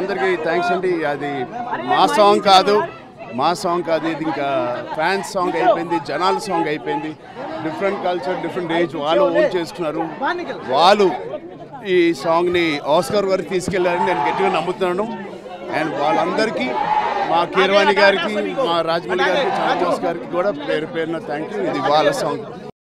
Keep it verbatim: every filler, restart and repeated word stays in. అందరికీ థ్యాంక్స్ అండి. అది మా సాంగ్ కాదు, మా సాంగ్ కాదు, ఇది ఇంకా ఫ్యాన్స్ సాంగ్ అయిపోయింది, జనాల సాంగ్ అయిపోయింది. డిఫరెంట్ కల్చర్, డిఫరెంట్ ఏజ్ వాళ్ళు ఓన్ చేసుకున్నారు. వాళ్ళు ఈ సాంగ్ని ఆస్కార్ వరకు తీసుకెళ్లారని నేను గట్టిగా నమ్ముతున్నాను. అండ్ వాళ్ళందరికీ, మా కీరవాణి గారికి, మా రాజమౌళి గారికి, చాందోస్ గారికి కూడా పేరు పేరున థ్యాంక్ యూ. ఇది వాళ్ళ సాంగ్.